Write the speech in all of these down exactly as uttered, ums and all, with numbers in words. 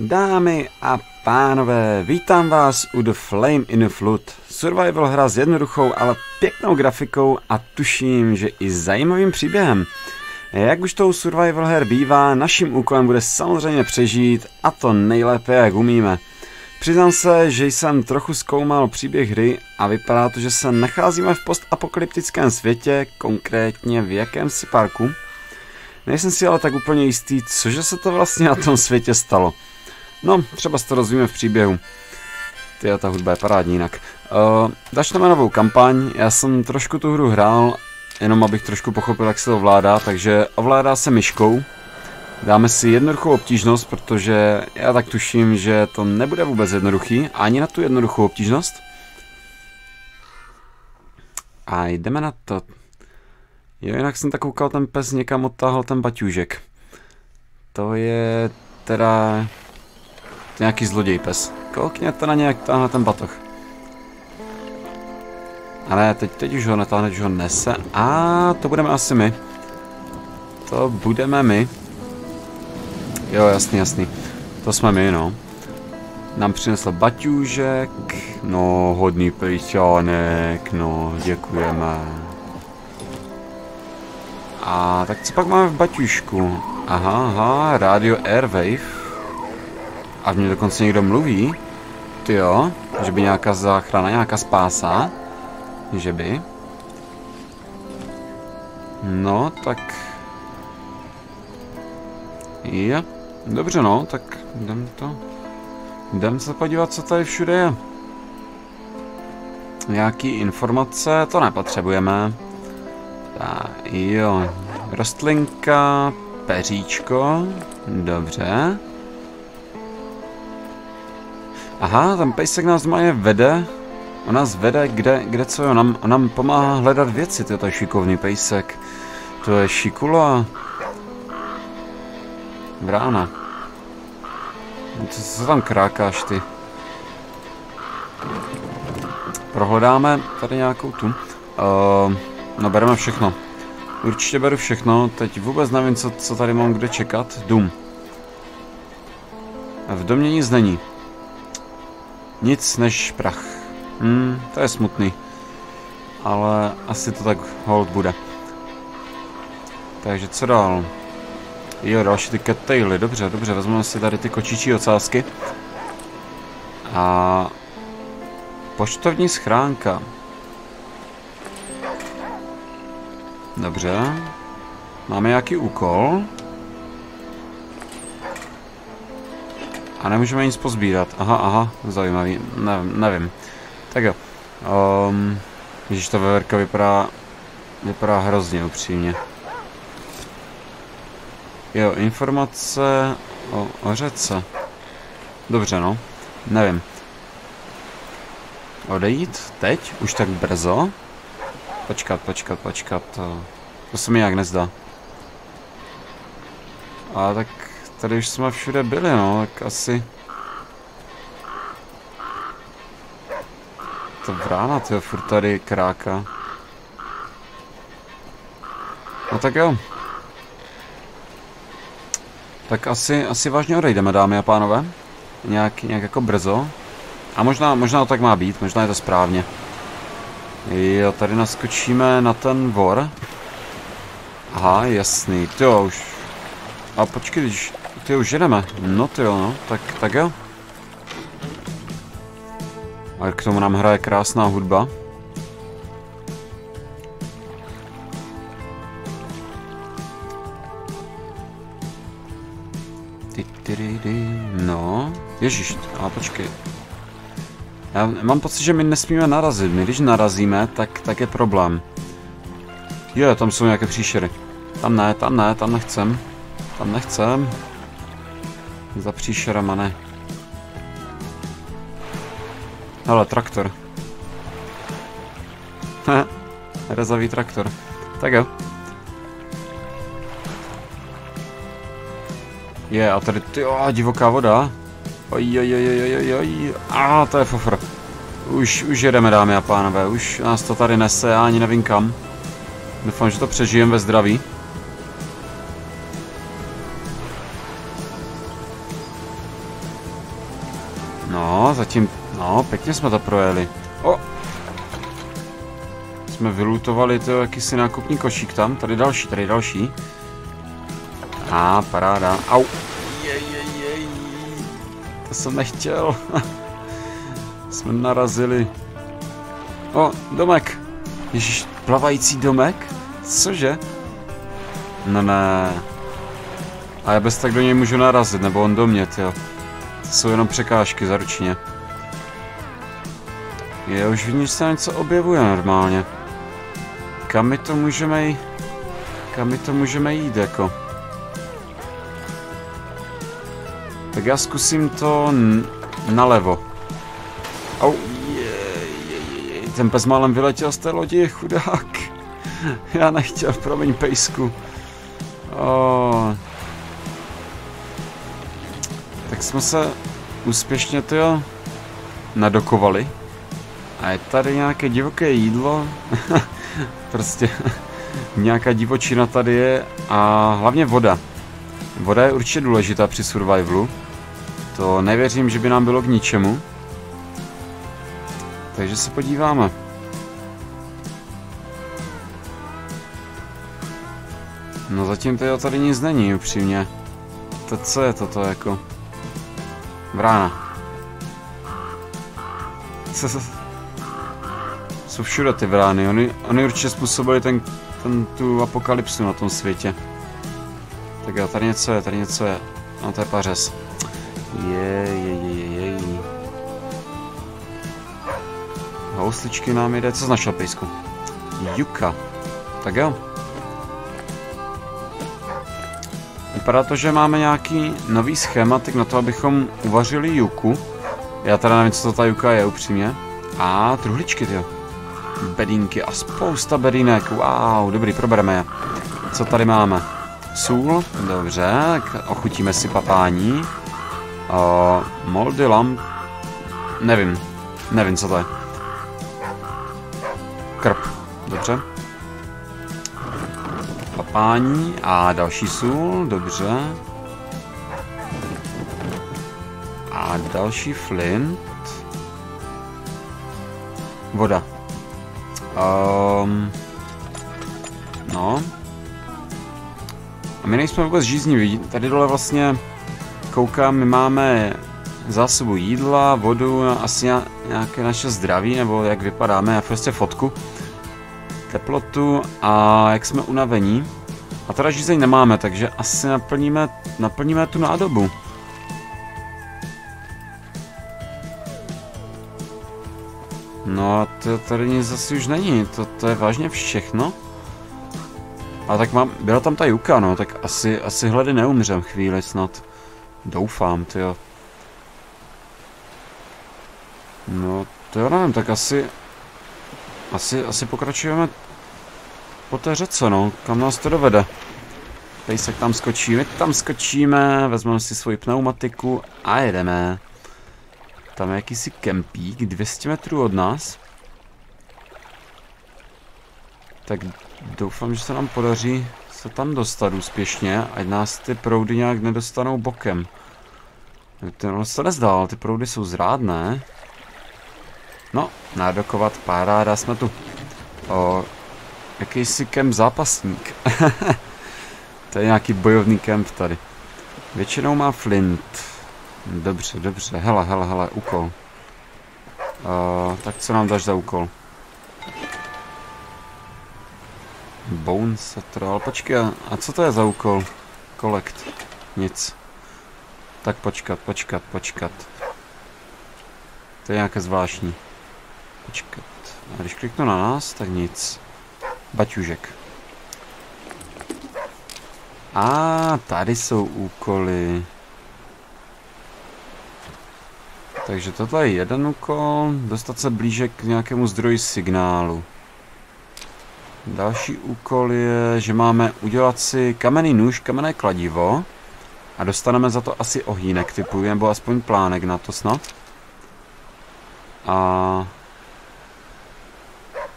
Dámy a pánové, vítám vás u The Flame in the Flood, survival hra s jednoduchou, ale pěknou grafikou a tuším, že i zajímavým příběhem. Jak už tou survival her bývá, naším úkolem bude samozřejmě přežít, a to nejlépe, jak umíme. Přiznám se, že jsem trochu zkoumal příběh hry a vypadá to, že se nacházíme v postapokalyptickém světě, konkrétně v jakémsi parku. Nejsem si ale tak úplně jistý, cože se to vlastně na tom světě stalo. No, třeba si to rozvíme v příběhu. Tyjo, ta hudba je parádní jinak. Uh, Začneme novou kampaň, já jsem trošku tu hru hrál, jenom abych trošku pochopil, jak se to ovládá, takže ovládá se myškou. Dáme si jednoduchou obtížnost, protože já tak tuším, že to nebude vůbec jednoduchý, ani na tu jednoduchou obtížnost. A jdeme na to. Jo, jinak jsem tak koukal, ten pes někam odtáhl ten baťůžek. To je teda nějaký zloděj pes. Koukněte na nějak táhne ten batoh. Ale teď, teď už ho netáhne, už ho nese. A to budeme asi my. To budeme my. Jo, jasný, jasný. To jsme my, no. Nám přinesl baťůžek. No, hodný pejčánek. No, děkujeme. A tak co pak máme v baťůžku? Aha, aha, rádio Airwave. A v něm dokonce někdo mluví. Ty jo, že by nějaká záchrana, nějaká spása. Že by. No, tak. Jo, dobře no, tak jdem to. Jdem se podívat, co tady všude je. Nějaký informace, to nepotřebujeme. Tak, jo. Rostlinka, peříčko, dobře. Aha, ten pejsek nás normálně vede. On nás vede, kde, kde co je. On nám, on nám pomáhá hledat věci, to je šikovný pejsek. To je šikula. Vrána. Co se tam krákáš, ty? Prohledáme tady nějakou tu. Uh, no, bereme všechno. Určitě beru všechno. Teď vůbec nevím, co, co tady mám kde čekat. Dům. A v domě nic není. Nic než prach. Hmm, to je smutný. Ale asi to tak hold bude. Takže co dál? Jo, další ty cattaily. Dobře, dobře, vezmeme si tady ty kočičí ocásky. A poštovní schránka. Dobře. Máme nějaký úkol. A nemůžeme nic pozbírat. Aha, aha, zajímavý. Nevím, nevím. Tak jo. Um, Ježíš, ta veverka vypadá, vypadá hrozně upřímně. Jo, informace o, o řece. Dobře, no. Nevím. Odejít? Teď? Už tak brzo? Počkat, počkat, počkat. To se mi nějak nezdá. A tak tady už jsme všude byli, no, tak asi. To vrána, tyjo, furt tady kráka. No tak jo. Tak asi, asi vážně odejdeme, dámy a pánové. Nějak, nějak jako brzo. A možná, možná to tak má být, možná je to správně. Jo, tady naskočíme na ten vor. Aha, jasný, tyjo, už. A počkej, když. Ty už jedeme. No ty jo, no. Tak, tak jo. A k tomu nám hraje krásná hudba. No. Ježíš, a počkej. Já mám pocit, že my nesmíme narazit. My když narazíme, tak, tak je problém. Jo, tam jsou nějaké příšery. Tam ne, tam ne, tam nechcem. Tam nechcem. Za příšerama ne. Hele, traktor. Rezavý traktor. Tak jo. Je, a tady, tyjo, divoká voda. Oj, oj, oj, oj, oj, oj. A to je fofr. Už, už jedeme, dámy a pánové. Už nás to tady nese, já ani nevím kam. Doufám, že to přežijeme ve zdraví. No, zatím, no, pěkně jsme to projeli. O! Jsme vylutovali to jakýsi nákupní košík tam, tady další, tady další. A, paráda, au! Jej, jej, jej. To jsem nechtěl. Jsme narazili. O, domek. Ježíš, plavající domek? Cože? No ne. A já bez tak do něj můžu narazit, nebo on do mě, tyjo. To jsou jenom překážky zaručně. Je, už vidím, že se něco objevuje normálně. Kam my to můžeme jít? Kam my to můžeme jít, jako? Tak já zkusím to nalevo. Au, ten bezmálem vyletěl z té lodi, chudák. Já nechtěl, promiň, pejsku. Oh. Tak jsme se úspěšně to nadokovali. A je tady nějaké divoké jídlo. Prostě nějaká divočina tady je. A hlavně voda. Voda je určitě důležitá při survivalu. To nevěřím, že by nám bylo k ničemu. Takže se podíváme. No zatím tady, tady nic není, upřímně. To co je toto jako? Vrána. Co, co? Jsou všude ty vrány, oni, oni určitě způsobili ten, ten, tu apokalypsu na tom světě. Tak jo, tady něco je, tady něco je. No to je pařez. Je, je, je, je, je. Housličky nám jde, co znašel pejsku? Juka. Tak jo. Vypadá to, že máme nějaký nový schématik na to, abychom uvařili juku. Já teda nevím, co to ta juka je, upřímně. A truhličky, tyjo. Bedínky a spousta bedínek. Wow, dobrý, probereme je. Co tady máme? Sůl, dobře, ochutíme si papání. O, moldy lamp. Nevím, nevím, co to je. Krb, dobře. Papání a další sůl, dobře. A další flint. Voda. Um, no. A my nejsme vůbec žízniví. Tady dole vlastně koukám, my máme zásobu jídla, vodu, asi nějaké naše zdraví, nebo jak vypadáme, a prostě fotku. Teplotu a jak jsme unavení. A teda žízeň nemáme, takže asi naplníme, naplníme tu nádobu. No a to tady nic zase už není, to, to je vážně všechno. A tak mám, byla tam ta juka, no, tak asi, asi hledy neumřem chvíli snad. Doufám, tyjo. No, to já nevím, tak asi... Asi, asi pokračujeme po té řece, no, kam nás to dovede. Pejsek tam skočí, my tam skočíme, vezmeme si svoji pneumatiku a jedeme. Tam je jakýsi kempík, dvě stě metrů od nás. Tak doufám, že se nám podaří se tam dostat úspěšně, ať nás ty proudy nějak nedostanou bokem. Tenhle se nezdál, ty proudy jsou zrádné. No, nádokovat, paráda, jsme tu. O, jakýsi kemp zápasník. To je nějaký bojovný kemp tady. Většinou má flint. Dobře, dobře, hele, hele, hele, úkol. O, tak co nám dáš za úkol? Bone setral, počkej, a co to je za úkol? Collect, nic. Tak počkat, počkat, počkat. To je nějaké zvláštní. Počkat. A když kliknu na nás, tak nic. Baťužek. A tady jsou úkoly. Takže tohle je jeden úkol. Dostat se blíže k nějakému zdroji signálu. Další úkol je, že máme udělat si kamenný nůž, kamenné kladivo. A dostaneme za to asi ohýnek typu, nebo aspoň plánek na to snad. A...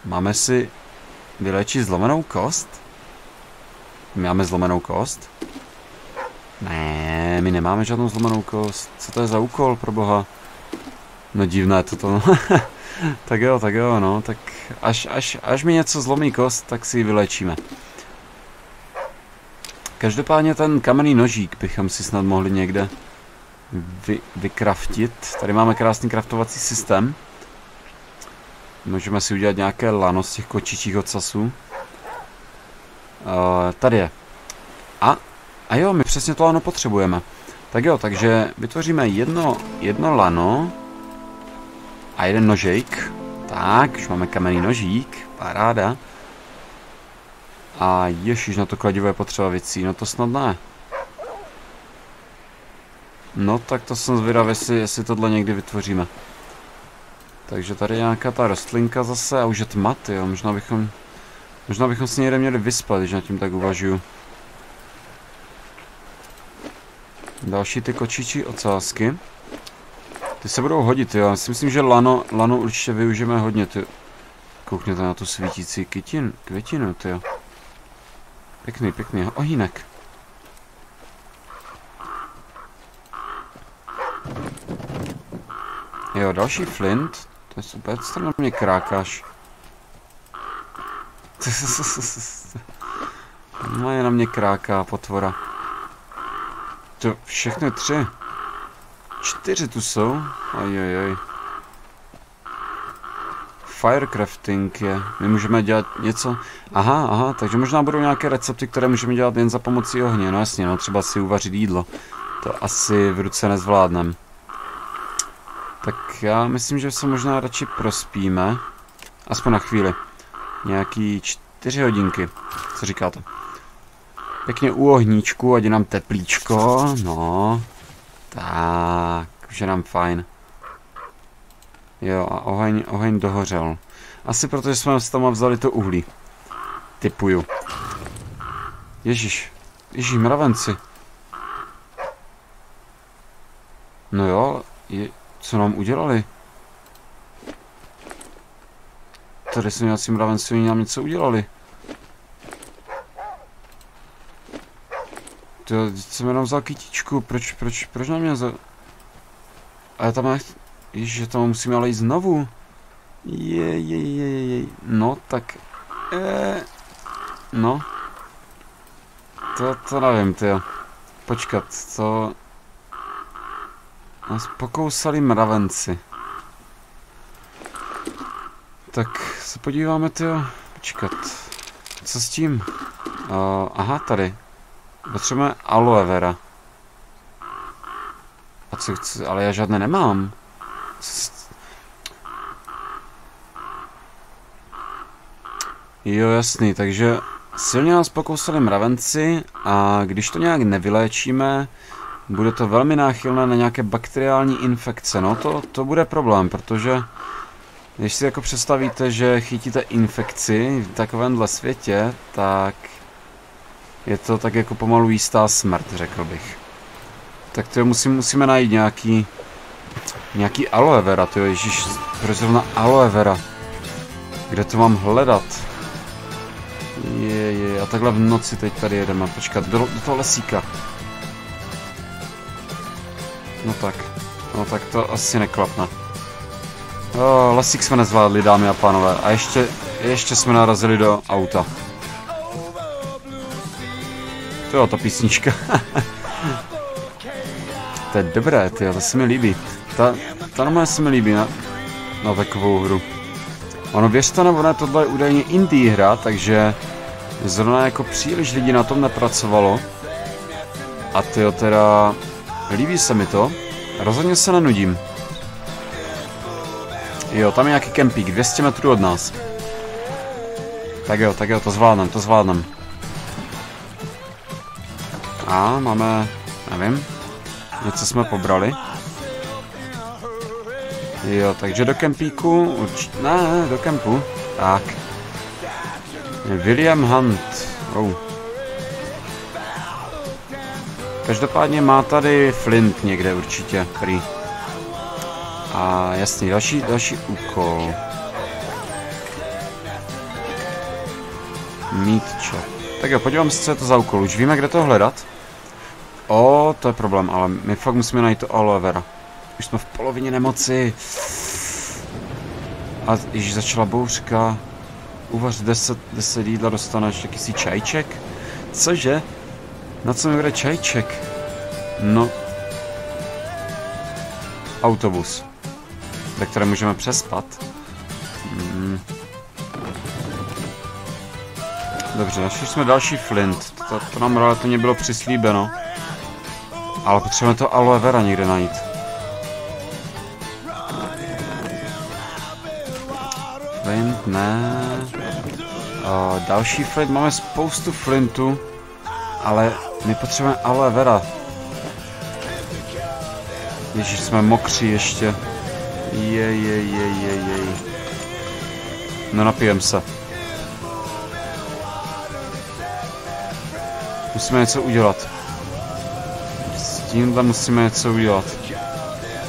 Máme si vylečit zlomenou kost? My máme zlomenou kost? Ne, my nemáme žádnou zlomenou kost. Co to je za úkol, pro boha? No divné to to. Tak jo, tak jo, no, tak až, až, až mi něco zlomí kost, tak si ji vylečíme. Každopádně ten kamenný nožík bychom si snad mohli někde vy, vykraftit. Tady máme krásný kraftovací systém. Můžeme si udělat nějaké lano z těch kočičích ocasů. E, tady je. A, a jo, my přesně to lano potřebujeme. Tak jo, takže vytvoříme jedno, jedno lano a jeden nožík. Tak, už máme kamenný nožík, paráda. A ježiš, na to kladivo je potřeba věcí, no to snad ne. No tak to jsem zvědav, jestli, jestli tohle někdy vytvoříme. Takže tady je nějaká ta rostlinka zase a už je tma, jo, možná bychom, možná bychom si někde měli vyspat, když nad tím tak uvažuju. Další ty kočičí ocásky. Ty se budou hodit, jo, já si myslím, že lano, lano určitě využijeme hodně, ty. Koukněte na tu svítící kytin, květinu, ty jo. Pěkný, pěkný ohýnek. Jo, další flint. To je super, co na mě krákáš. No je na mě kráká potvora. To všechny tři. Čtyři tu jsou. Ajajaj. Firecrafting je. My můžeme dělat něco. Aha, aha, takže možná budou nějaké recepty, které můžeme dělat jen za pomocí ohně. No jasně, no, třeba si uvařit jídlo. To asi v ruce nezvládnem. Tak já myslím, že se možná radši prospíme. Aspoň na chvíli. Nějaký čtyři hodinky. Co říkáte? Pěkně u ohníčku, ať je nám teplíčko. No. Tak, už je nám fajn. Jo, a oheň, oheň dohořel. Asi protože jsme s tam vzali to uhlí. Typuju. Ježíš. Ježíš, mravenci. No jo, je, co nám udělali? Tady se nějací mravenci, oni nám něco udělali. To jsem jenom vzal kytičku, proč, proč, proč nám mě za... Ale tam nech... Ježiš, tam musíme ale jít znovu. Je, je, je, je. No, tak... E, no. To, to nevím, tyjo. Počkat, to... Nás pokousali mravenci. Tak se podíváme, tyjo. Počkat. Co s tím? Uh, aha, tady. Potřebujeme aloe vera. A co chci? Ale já žádné nemám. Jo, jasný, takže silně nás pokousali mravenci a když to nějak nevyléčíme, bude to velmi náchylné na nějaké bakteriální infekce. No to, to bude problém, protože když si jako představíte, že chytíte infekci v takovémhle světě, tak je to tak jako pomalu jistá smrt, řekl bych. Tak to musí, musíme najít nějaký Nějaký aloe vera, tyjo, ježíš, proč zrovna aloe vera? Kde to mám hledat? Je, je, a takhle v noci teď tady jedeme, počkat, do, do toho lesíka. No tak, no tak to asi neklapne. O, lesík jsme nezvládli, dámy a pánové, a ještě, ještě jsme narazili do auta. To jo, ta písnička. To je dobré, tyjo, to se mi líbí. Ta, ta normálně se mi líbí na, na takovou hru. Ono věřte nebo ne, tohle je údajně indie hra, takže zrovna jako příliš lidí na tom nepracovalo. A tyjo, teda líbí se mi to. Rozhodně se nenudím. Jo, tam je nějaký kempík, dvě stě metrů od nás. Tak jo, tak jo, to zvládnem, to zvládnem. A máme, nevím, něco jsme pobrali. Jo, takže do kempíku, určitě, ne, do kempu, tak. William Hunt, oh. Každopádně má tady flint někde určitě, prý. A jasný, další, další úkol. Meat chop. Tak jo, podívám se, co je to za úkol, už víme, kde to hledat. O, to je problém, ale my fakt musíme najít to aloe vera. Už jsme v polovině nemoci. A již začala bouřka. Uvař deset, deset jídla, dostaneš jakýsi čajček? Cože? Na co mi bude čajček? No. Autobus. Ve kterém můžeme přespat. Hmm. Dobře, našli jsme další flint. To, to nám relativně bylo přislíbeno. Ale potřebujeme to aloe vera někde najít. Flint, ne. O, další flint, máme spoustu flintu. Ale my potřebujeme aloe vera. Ježíš, jsme mokří ještě. Je, je, je, je, je. No, napijem se. Musíme něco udělat. S tímhle musíme něco udělat.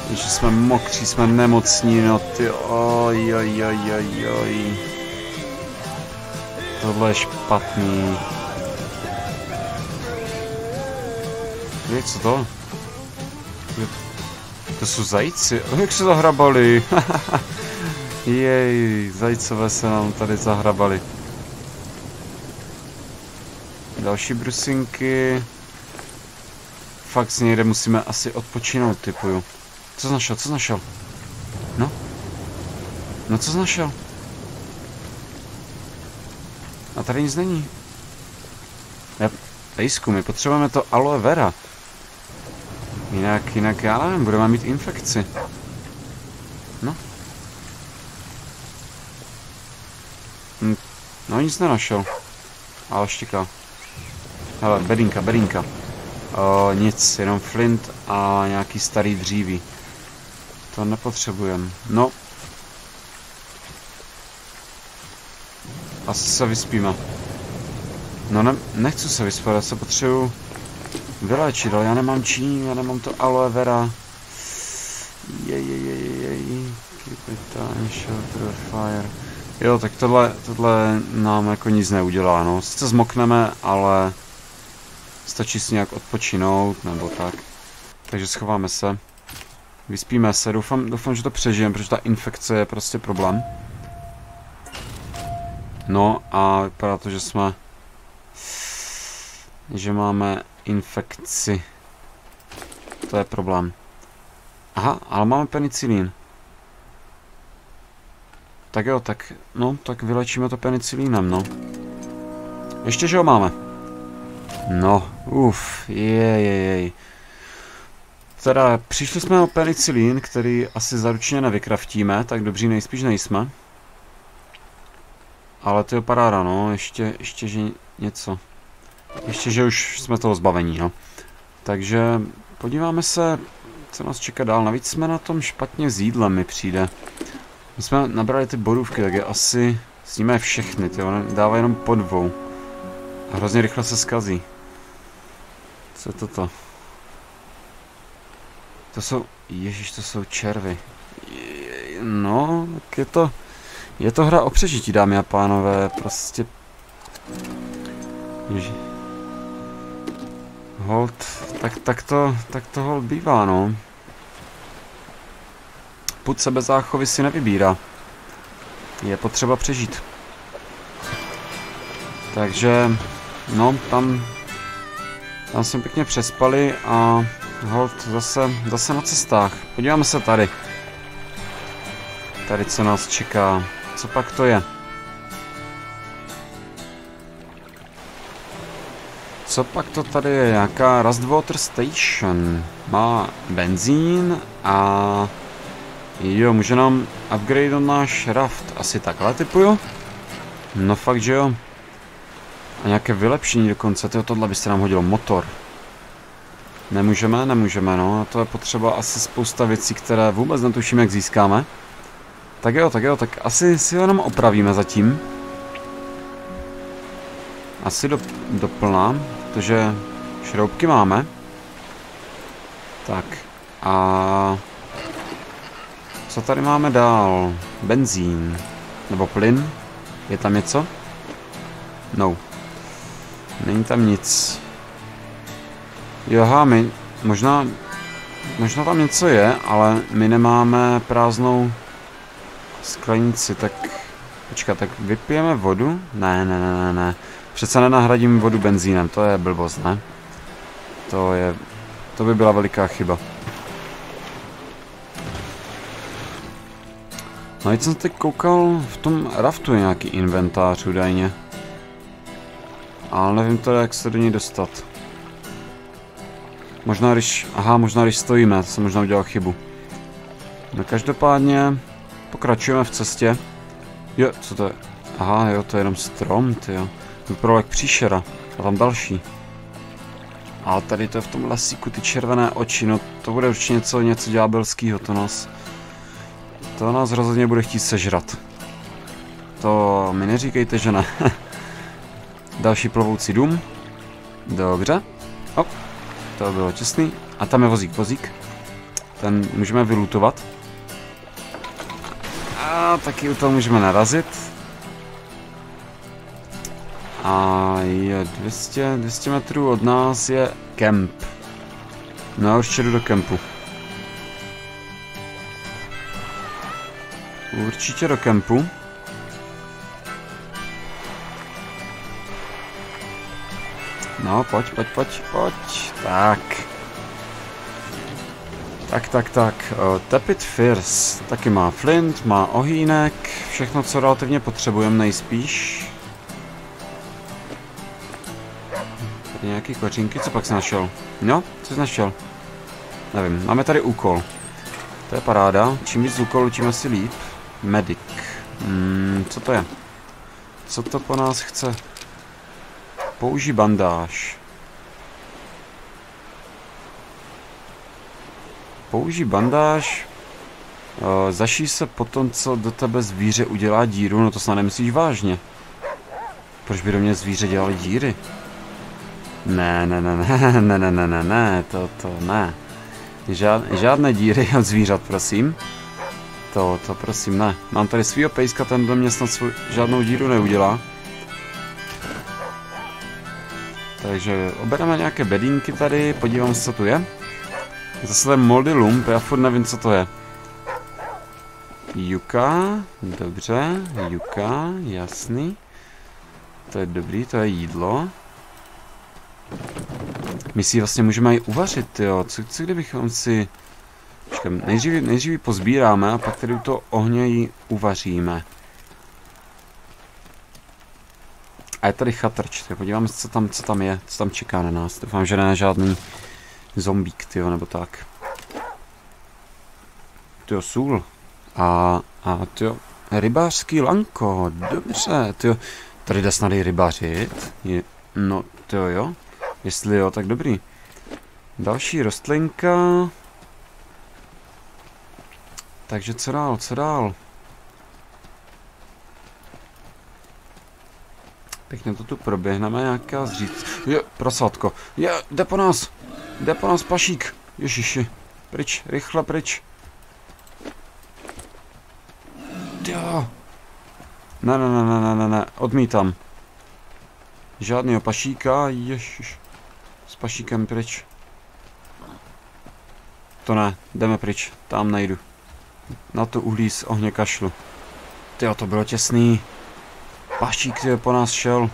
Ježíš, jsme mokří, jsme nemocní, no ty oj, oj, oj, oj, oj. Tohle je špatný. Víš, co to? To jsou zajíci. Oh, jak se zahrabali. Jej, zajícové se nám tady zahrabali. Další brusinky. Fakt si někde musíme asi odpočinout, typuju. Co jsi našel? Co jsi našel? No? No co jsi našel? A tady nic není. Ejsku, my potřebujeme to aloe vera. Jinak, jinak, já nevím, budeme mít infekci. No. No, nic nenašel. Ale štika. Hele, bedinka, bedinka. O, nic, jenom flint a nějaký starý dříví. To nepotřebujeme. No. Asi se vyspíme. No, ne, nechci se vyspat, já se potřebuju vyléčit, ale já nemám čím, já nemám to aloe vera. Jo, tak tohle, tohle nám jako nic neudělá, no. Sice zmokneme, ale stačí si nějak odpočinout, nebo tak. Takže schováme se. Vyspíme se, doufám, doufám, že to přežijeme, protože ta infekce je prostě problém. No a vypadá to, že jsme... že máme infekci. To je problém. Aha, ale máme penicilín. Tak jo, tak, no, tak vylečíme to penicilínem, no. Ještě, že ho máme. No, uf, jejejej. Teda, přišli jsme o penicilín, který asi zaručně nevykraftíme, tak dobří nejspíš nejsme. Ale to je paráda, no, ještě, ještě, že něco. Ještě, že už jsme toho zbavení, no. Takže podíváme se, co nás čeká dál. Navíc jsme na tom špatně s jídlem, mi přijde. My jsme nabrali ty borůvky, tak je asi... sníme všechny, ty on dává jenom po dvou. A hrozně rychle se zkazí. Co je toto? To jsou... Ježíš, to jsou červy. No, tak je to... Je to hra o přežití, dámy a pánové. Prostě... Ježíš. Hold, tak, tak to, tak to hold bývá, no. Pud se bez záchovy si nevybírá. Je potřeba přežít. Takže, no, tam, tam jsme pěkně přespali a hold zase, zase na cestách. Podíváme se tady. Tady, co nás čeká. Co pak to je? Co pak to tady je? Nějaká Rustwater Station. Má benzín a... Jo, může nám upgrade on náš raft. Asi takhle typuju? No fakt, že jo. A nějaké vylepšení dokonce. Tyjo, tohle by se nám hodilo. Motor. Nemůžeme, nemůžeme, no. A to je potřeba asi spousta věcí, které vůbec netuším, jak získáme. Tak jo, tak jo, tak asi si ho jenom opravíme zatím. Asi do, doplná, protože šroubky máme. Tak a co tady máme dál? Benzín nebo plyn? Je tam něco? No. Není tam nic. Joha, my možná Možná tam něco je, ale my nemáme prázdnou sklenici, tak... Počkat, tak vypijeme vodu? Ne, ne, ne, ne, ne. Přece nenahradím vodu benzínem, to je blbost, ne? To je... To by byla veliká chyba. No a jsem teď koukal, v tom raftu je nějaký inventář údajně. Ale nevím teda, jak se do něj dostat. Možná když... Aha, možná když stojíme, to jsem možná udělal chybu. No každopádně... Pokračujeme v cestě. Jo, co to je? Aha, jo, to je jenom strom, tyjo. Vypadalo jak příšera. A tam další. Ale tady to je v tom lesíku, ty červené oči, no to bude určitě něco, něco ďábelskýho, to nás... To nás rozhodně bude chtít sežrat. To mi neříkejte, že ne. Další plovoucí dům. Dobře. Hop. To bylo těsný. A tam je vozík, vozík. Ten můžeme vylutovat. A taky u toho můžeme narazit. A je dvě stě, dvě stě metrů od nás je kemp. No já už jdu do kempu. Určitě do kempu. No, pojď, pojď, pojď, pojď. Tak. Tak, tak, tak. Uh, Tepid Fierce. Taky má flint, má ohýnek. Všechno, co relativně potřebujeme nejspíš. Tady nějaký kořínky. Co pak jsi našel? No, co jsi našel? Nevím. Máme tady úkol. To je paráda. Čím víc úkolů, tím asi líp. Medic. Hmm, co to je? Co to po nás chce? Použij bandáž. Použij bandáž. E, zaší se potom, co do tebe zvíře udělá díru. No to snad nemyslíš vážně. Proč by do mě zvíře dělalo díry? Ne, ne, ne, ne, ne, ne, ne, ne, ne, to, to, ne. Žád, žádné díry od zvířat, prosím. To, to, prosím, ne. Mám tady svýho pejska, ten do mě snad svou, žádnou díru neudělá. Takže obereme nějaké bedínky tady, podívám se, co tu je. Zase ten moldy lump, já furt nevím, co to je. Juka, dobře, juka, jasný. To je dobrý, to je jídlo. My si vlastně můžeme i uvařit, jo. Co, co kdybychom si... Počkám, nejdřív, nejdřív ji pozbíráme a pak tady u toho ohně ji uvaříme. A je tady chatrč, tak podíváme se, co tam, co tam je, co tam čeká na nás. Doufám, že ne žádný zombík, tyjo, nebo tak. Tyjo, sůl. A, a tyjo, rybářský lanko, dobře, tyjo. Tady jde snad i rybařit. Je, no, tyjo, jo. Jestli jo, tak dobrý. Další rostlinka. Takže co dál, co dál? Pěkně to tu proběhneme, nějaká zříc. Je, prasátko. Je, jde po nás. Jde po nás pašík. Ježiši. Pryč, rychle pryč. Jo. Ne, ne, ne, ne, ne, ne, odmítám. Žádného pašíka, ježiš. S pašíkem pryč. To ne, jdeme pryč, tam nejdu. Na to uhlí z ohně kašlu. Tyjo, to bylo těsný. Pašík, tyjo, po nás šel.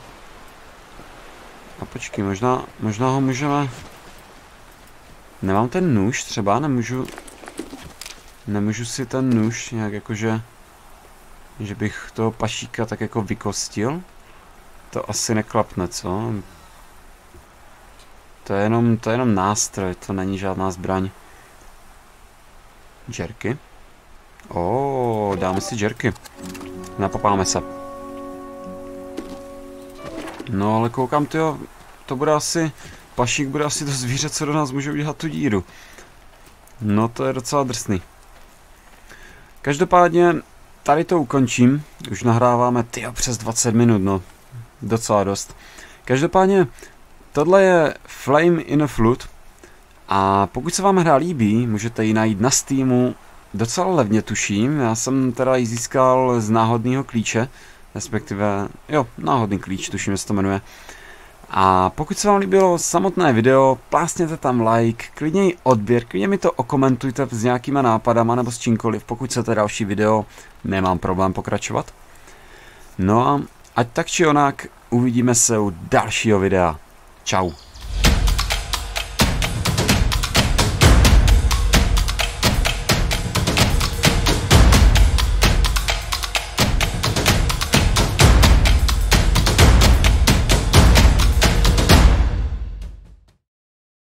A počkej, možná, možná ho můžeme... Nemám ten nůž třeba, nemůžu... Nemůžu si ten nůž nějak jakože... Že bych toho pašíka tak jako vykostil. To asi neklapne, co? To je jenom, to je jenom nástroj, to není žádná zbraň. Džerky. Ó, dáme si džerky. Napapáme se. No ale koukám, tyjo, to bude asi, pašík bude asi to zvíře, co do nás může udělat tu díru. No to je docela drsný. Každopádně tady to ukončím. Už nahráváme, tyjo, přes dvacet minut, no. Docela dost. Každopádně, tohle je Flame in the Flood a pokud se vám hra líbí, můžete ji najít na Steamu docela levně, tuším. Já jsem teda ji získal z náhodného klíče, respektive, jo, náhodný klíč, tuším, že se to jmenuje. A pokud se vám líbilo samotné video, plásněte tam like, klidně i odběr, klidně mi to okomentujte s nějakýma nápadama nebo s čímkoliv, pokud chcete další video, nemám problém pokračovat. No a ať tak či onak, uvidíme se u dalšího videa. Čau.